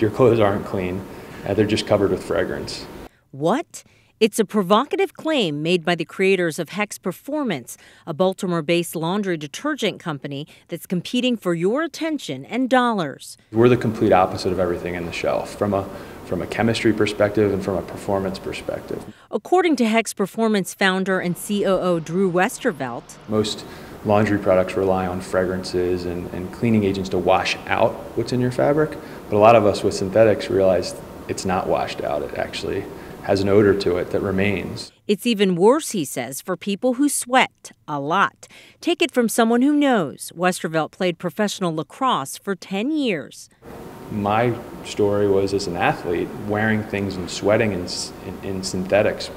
your clothes aren't clean. They're just covered with fragrance. What? It's a provocative claim made by the creators of Hex Performance, a Baltimore-based laundry detergent company that's competing for your attention and dollars. We're the complete opposite of everything in the shelf, from a chemistry perspective and from a performance perspective. According to Hex Performance founder and COO Drew Westervelt, most laundry products rely on fragrances and cleaning agents to wash out what's in your fabric, but a lot of us with synthetics realize it's not washed out. It actually has an odor to it that remains. It's even worse, he says, for people who sweat a lot. Take it from someone who knows. Westervelt played professional lacrosse for 10 years. My story was, as an athlete, wearing things and sweating in synthetics,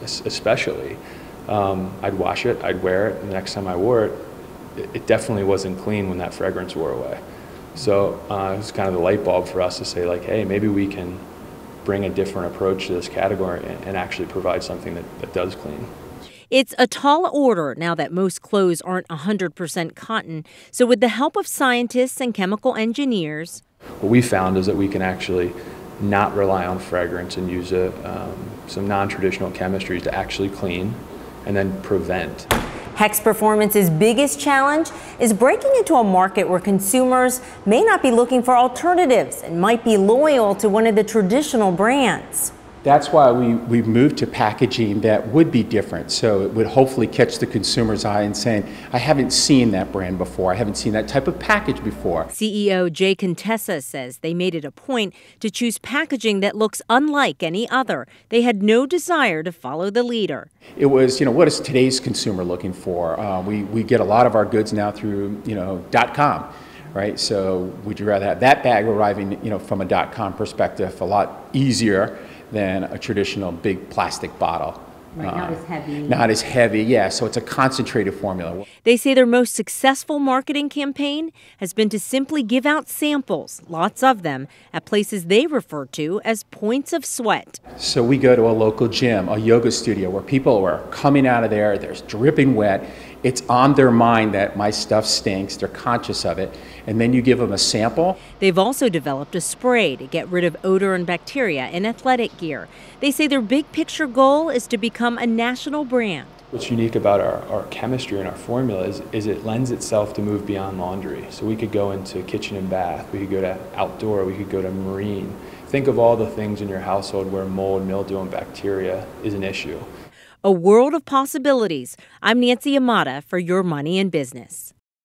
especially. I'd wash it, I'd wear it, and the next time I wore it, it definitely wasn't clean when that fragrance wore away. So it was kind of the light bulb for us to say, like, hey, maybe we can bring a different approach to this category and actually provide something that does clean. It's a tall order now that most clothes aren't 100% cotton. So with the help of scientists and chemical engineers, what we found is that we can actually not rely on fragrance and use some non-traditional chemistries to actually clean and then prevent. Hex Performance's biggest challenge is breaking into a market where consumers may not be looking for alternatives and might be loyal to one of the traditional brands. That's why we've moved to packaging that would be different, so it would hopefully catch the consumer's eye and saying, I haven't seen that brand before, I haven't seen that type of package before. CEO Jay Contessa says they made it a point to choose packaging that looks unlike any other. They had no desire to follow the leader. It was, what is today's consumer looking for? We get a lot of our goods now through, .com, right? So would you rather have that bag arriving, from a .com perspective, a lot easier than a traditional big plastic bottle. Right, not as heavy. Not as heavy, yeah, so it's a concentrated formula. They say their most successful marketing campaign has been to simply give out samples, lots of them, at places they refer to as points of sweat. So we go to a local gym, a yoga studio, where people are coming out of there, they're dripping wet, it's on their mind that my stuff stinks, they're conscious of it, and then you give them a sample. They've also developed a spray to get rid of odor and bacteria in athletic gear. They say their big picture goal is to become a national brand. What's unique about our chemistry and our formula is it lends itself to move beyond laundry. So we could go into kitchen and bath, we could go to outdoor, we could go to marine. Think of all the things in your household where mold, mildew, and bacteria is an issue. A world of possibilities. I'm Nancy Yamada for Your Money in Business.